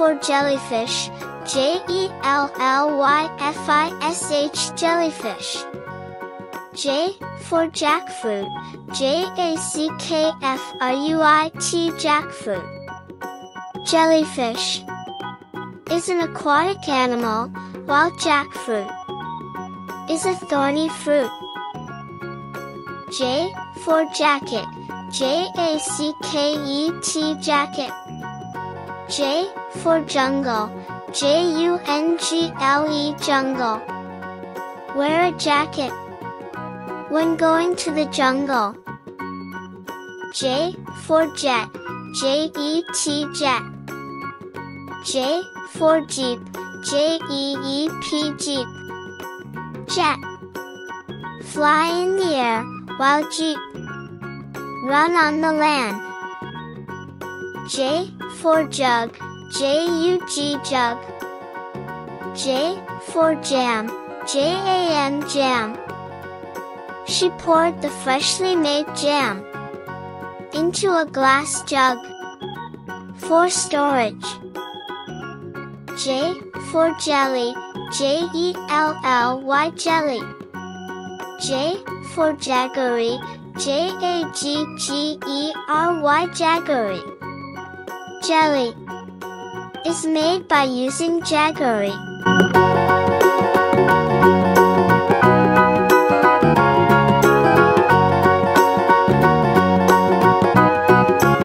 for jellyfish, jellyfish, jellyfish. J for jackfruit, jackfruit, jackfruit. Jellyfish is an aquatic animal, while jackfruit is a thorny fruit. J for jacket, jacket, jacket. J for jungle, jungle, jungle. Wear a jacket when going to the jungle. J for jet, jet, jet. J for jeep, jeep, jeep. Jet, fly in the air, while jeep, run on the land. J for jug, jug, jug. J for jam, jam, jam. She poured the freshly made jam into a glass jug for storage. J for jelly, jelly, jelly. J for jaggery, jaggery, jaggery. Jelly is made by using jaggery.